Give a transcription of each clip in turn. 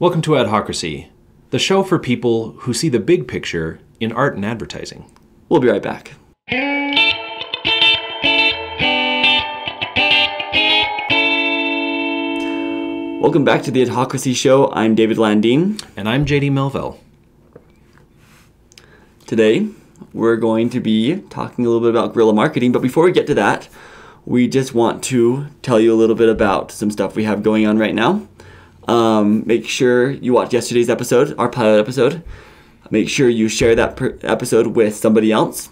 Welcome to Adhocracy, the show for people who see the big picture in art and advertising. We'll be right back. Welcome back to the Adhocracy Show. I'm David Landeen. And I'm JD Melville. Today, we're going to be talking a little bit about guerrilla marketing, but before we get to that, we just want to tell you a little bit about some stuff we have going on right now. Make sure you watch yesterday's episode, our pilot episode. Make sure you share that episode with somebody else.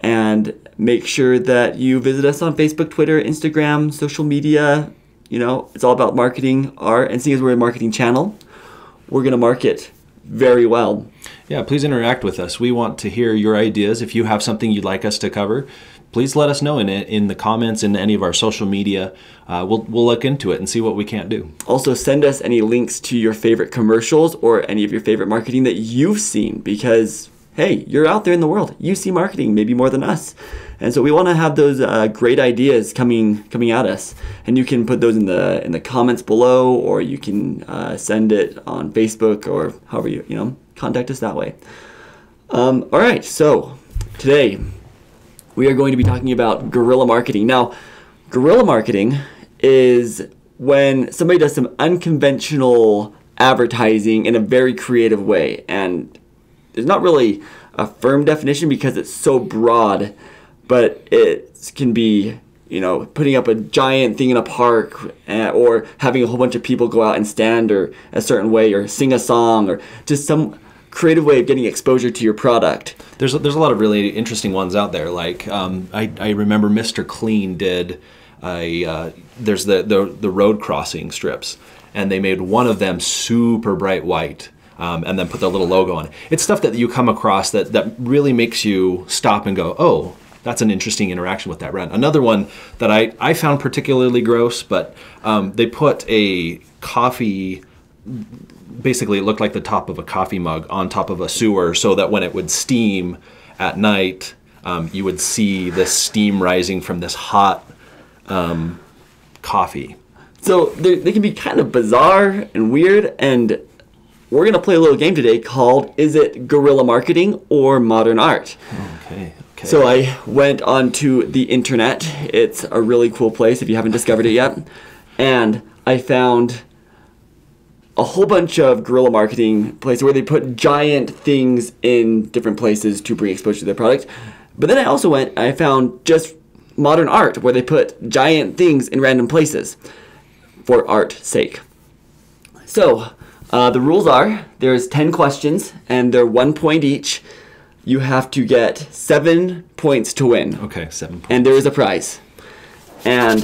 And make sure that you visit us on Facebook, Twitter, Instagram, social media. You know, it's all about marketing. And seeing as we're a marketing channel, we're going to market very well. Yeah, please interact with us. We want to hear your ideas. If you have something you'd like us to cover, please let us know in the comments, in any of our social media. We'll look into it and see what we can't do. Also, send us any links to your favorite commercials or any of your favorite marketing that you've seen, because, hey, you're out there in the world. You see marketing maybe more than us. And so we want to have those great ideas coming at us. And you can put those in the comments below, or you can send it on Facebook, or however you contact us that way. All right, so today we are going to be talking about guerrilla marketing. Now, guerrilla marketing is when somebody does some unconventional advertising in a very creative way. And there's not really a firm definition because it's so broad, but it can be, you know, putting up a giant thing in a park, or having a whole bunch of people go out and stand or a certain way, or sing a song, or just some creative way of getting exposure to your product. There's a lot of really interesting ones out there. Like I remember Mr. Clean did there's the road crossing strips, and they made one of them super bright white, and then put their little logo on it. It's stuff that you come across that really makes you stop and go, oh, that's an interesting interaction with that brand. Another one that I found particularly gross, but they put a coffee. Basically, it looked like the top of a coffee mug on top of a sewer, so that when it would steam at night, you would see the steam rising from this hot coffee. So they can be kind of bizarre and weird, and we're going to play a little game today called, is it guerrilla marketing or modern art? Okay. So I went onto the internet. It's a really cool place if you haven't discovered it yet. And I found a whole bunch of guerrilla marketing places where they put giant things in different places to bring exposure to their product. But then I also went, I found just modern art where they put giant things in random places for art's sake. So the rules are, there's 10 questions and they're 1 point each. You have to get 7 points to win. Okay, 7 points. And there is a prize. And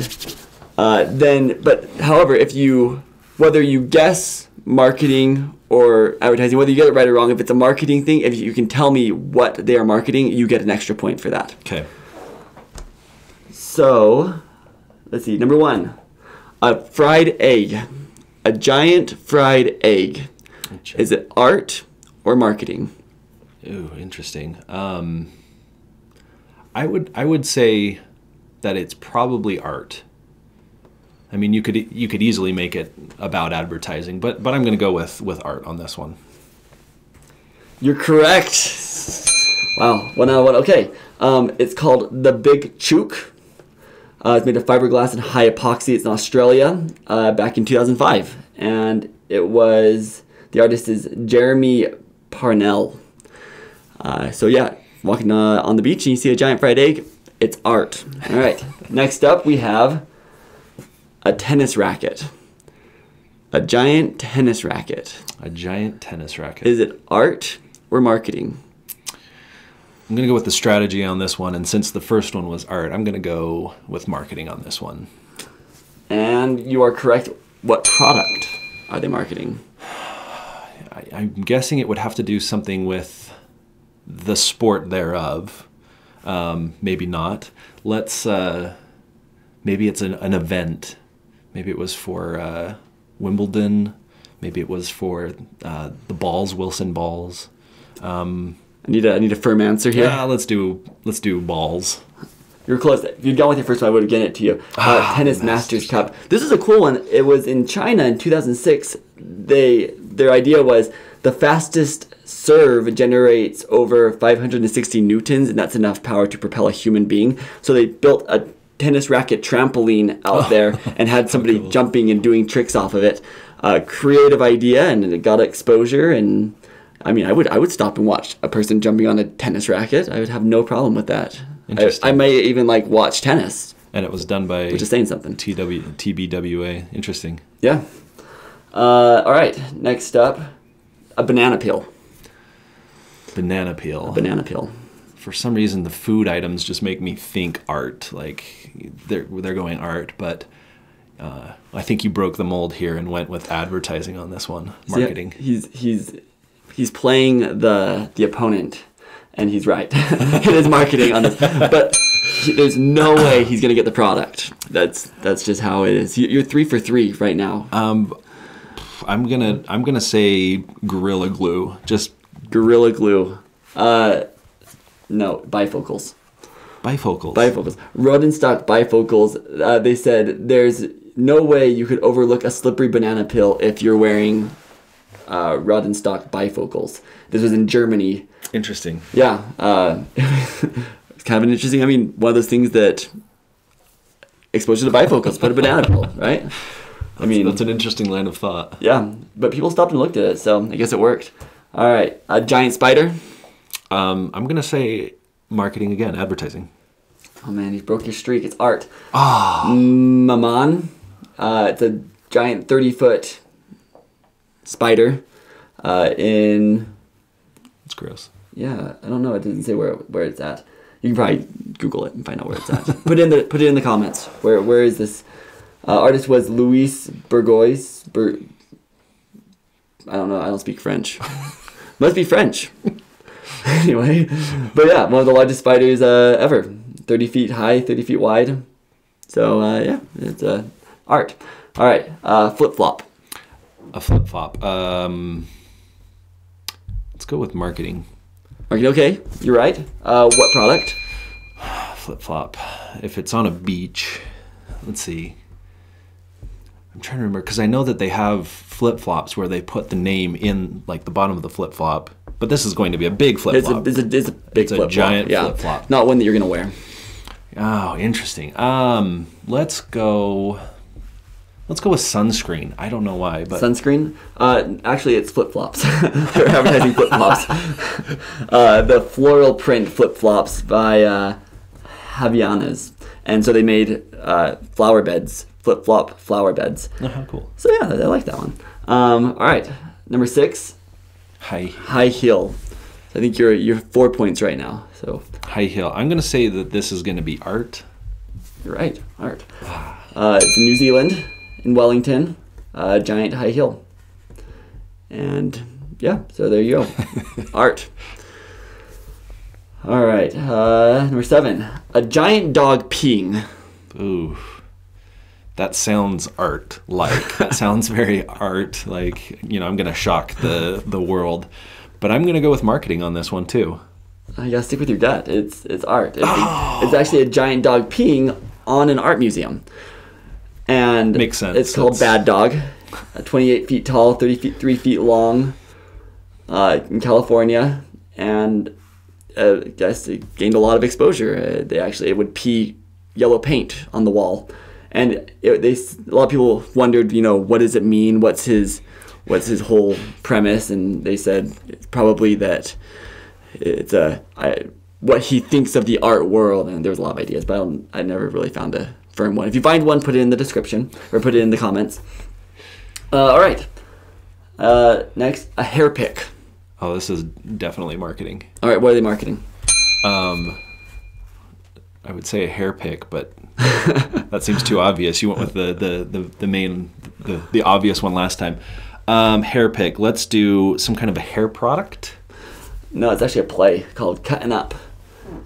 however, if you, whether you guess marketing or advertising, whether you get it right or wrong, if it's a marketing thing, if you can tell me what they are marketing, you get an extra point for that. Okay. So, let's see. Number one, a fried egg. A giant fried egg. Gotcha. Is it art or marketing? Ooh, interesting. I would say that it's probably art. I mean, you could easily make it about advertising, but I'm going to go with art on this one. You're correct. Wow, 1 out of 1. Okay, it's called the Big Chook. It's made of fiberglass and high epoxy. It's in Australia back in 2005, and the artist is Jeremy Parnell. So yeah, walking on the beach and you see a giant fried egg. It's art. All right. Next up we have a tennis racket. A giant tennis racket. A giant tennis racket. Is it art or marketing? I'm going to go with the strategy on this one. And since the first one was art, I'm going to go with marketing on this one. And you are correct. What product are they marketing? I'm guessing it would have to do something with the sport thereof. Maybe not. Let's, maybe it's an event. Maybe it was for Wimbledon. Maybe it was for the balls, Wilson balls. I need a firm answer here. Yeah, let's do balls. You're close. If you'd gone with your first one, I would have given it to you. Tennis Masters Cup. This is a cool one. It was in China in 2006. They their idea was the fastest serve generates over 560 newtons, and that's enough power to propel a human being. So they built a tennis racket trampoline out there and had somebody cool. jumping and doing tricks off of it. Creative idea, and it got exposure. And I mean, I would stop and watch a person jumping on a tennis racket. I would have no problem with that. I might even like watch tennis. And it was done by which is saying something. TBWA. Interesting. Yeah. All right. Next up, a banana peel. Banana peel. A banana peel. For some reason, the food items just make me think art. Like they're going art, but I think you broke the mold here and went with advertising on this one. Marketing. So yeah, he's playing the opponent, and he's right. It is marketing on this, but there's no way he's gonna get the product. That's just how it is. You're 3 for 3 right now. I'm gonna say Gorilla Glue. Just Gorilla Glue. No, bifocals. Bifocals. Bifocals. Rodenstock bifocals. They said there's no way you could overlook a slippery banana peel if you're wearing Rodenstock bifocals. This was in Germany. Interesting. Yeah. It's kind of an interesting, I mean, one of those things that exposure to bifocals, put a banana peel, right? That's an interesting line of thought. Yeah, but people stopped and looked at it, so I guess it worked. All right, a giant spider. I'm going to say marketing again, advertising. Oh man, you broke your streak. It's art. Oh. Maman. It's a giant 30-foot spider in... It's gross. Yeah, I don't know. It didn't say where it's at. You can probably Google it and find out where it's at. Put it in the comments. Where is this? Artist was Louise Bourgeois. I don't know. I don't speak French. Must be French. Anyway, but yeah, one of the largest spiders ever. 30 feet high, 30 feet wide. So yeah, it's art. All right, flip-flop. A flip-flop. Let's go with marketing. Marketing, okay, you're right. What product? Flip-flop. If it's on a beach, let's see. I'm trying to remember, because I know that they have flip-flops where they put the name in like the bottom of the flip-flop. But this is going to be a big flip-flop. It's a big flip-flop. It's a giant flip-flop. Not one that you're going to wear. Oh, interesting. Let's go with sunscreen. I don't know why, but... Sunscreen? Actually, it's flip-flops. They're advertising flip-flops. The floral print flip-flops by Havianas. And so they made flower beds, flip-flop flower beds. Oh, how cool. So yeah, I like that one. All right, number 6. High heel. I think you're 4 points right now. So high heel. I'm gonna say that this is gonna be art. You're right, art. It's in New Zealand, in Wellington. Giant high heel. And yeah, so there you go. Art. All right. Number 7. A giant dog peeing. Ooh. That sounds art-like. That sounds very art-like. You know, I'm going to shock the world. But I'm going to go with marketing on this one, too. I got to stick with your gut. It's art. It's actually a giant dog peeing on an art museum. And makes sense. It's called Bad Dog. 28 feet tall, 3 feet long in California. And I guess it gained a lot of exposure. It would pee yellow paint on the wall. And a lot of people wondered, you know, what does it mean? What's his whole premise? And they said it's probably that it's what he thinks of the art world. And there's a lot of ideas, but I never really found a firm one. If you find one, put it in the description or put it in the comments. All right. Next, a hair pick. Oh, this is definitely marketing. All right, what are they marketing? I would say a hair pick, but that seems too obvious. You went with the obvious one last time. Hair pick. Let's do some kind of a hair product. No, it's actually a play called Cutting Up.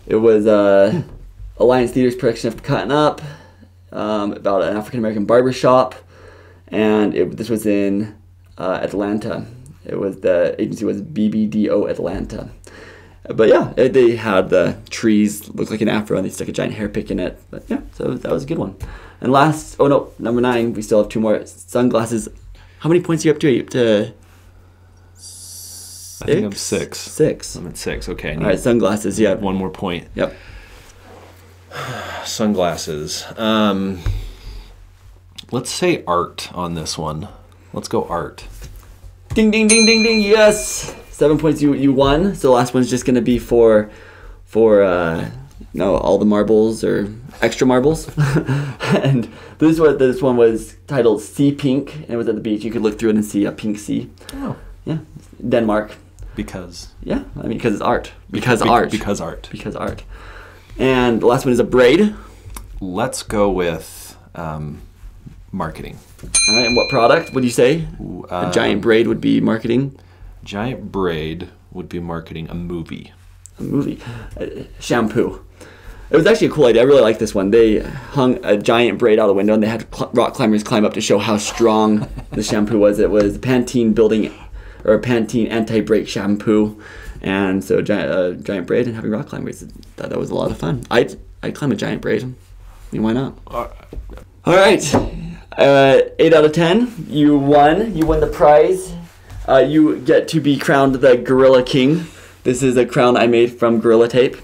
It was Alliance Theater's production of Cutting Up, about an African American barbershop, and this was in Atlanta. The agency was BBDO Atlanta. But yeah, they had the trees look like an afro, and they stuck a giant hair pick in it. But yeah, so that was a good one. And number 9, we still have 2 more. Sunglasses. How many points are you up to? I think I'm six. Six. I'm at six. Okay. All right. Sunglasses. Yeah. One more point. Yep. Sunglasses. Let's say art on this one. Let's go art. Ding, ding, ding, ding, ding. Yes. 7 points. You won. So the last one's just gonna be for no, all the marbles or extra marbles. And this one was titled Sea Pink, and it was at the beach. You could look through it and see a pink sea. Oh. Yeah. Denmark. Because. Yeah. I mean, because it's art. Because art. And the last one is a braid. Let's go with marketing. All right. And what product would you say? A giant braid would be marketing. Giant braid would be marketing a movie. A movie. Shampoo. It was actually a cool idea. I really liked this one. They hung a giant braid out the window, and they had rock climbers climb up to show how strong the shampoo was. It was Pantene building, or Pantene anti-break shampoo, and so giant braid and having rock climbers. That was a lot of fun. I'd climb a giant braid. I mean, why not? All right, 8 out of 10. You won. You won the prize. You get to be crowned the Gorilla King. This is a crown I made from Gorilla Tape.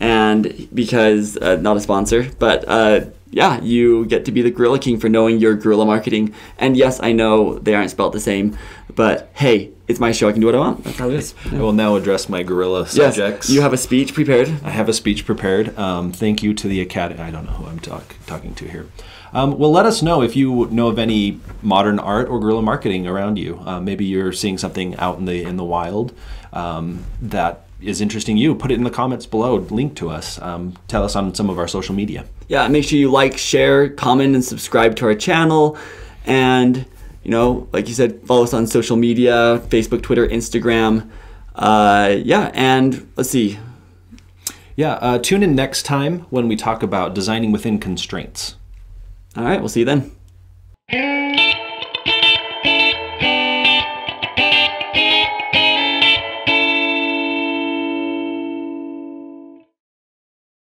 And because, not a sponsor, but yeah, you get to be the Gorilla King for knowing your guerrilla marketing. And yes, I know they aren't spelled the same, but hey, it's my show. I can do what I want. That's how it is. Yeah. I will now address my guerrilla subjects. Yes, you have a speech prepared. I have a speech prepared. Thank you to the Academy. I don't know who I'm talking to here. Well, let us know if you know of any modern art or guerrilla marketing around you. Maybe you're seeing something out in the wild that is interesting you. Put it in the comments below, link to us, tell us on some of our social media. Yeah, make sure you like, share, comment, and subscribe to our channel. And, you know, like you said, follow us on social media, Facebook, Twitter, Instagram. Yeah, and let's see. Yeah, tune in next time when we talk about designing within constraints. All right, we'll see you then.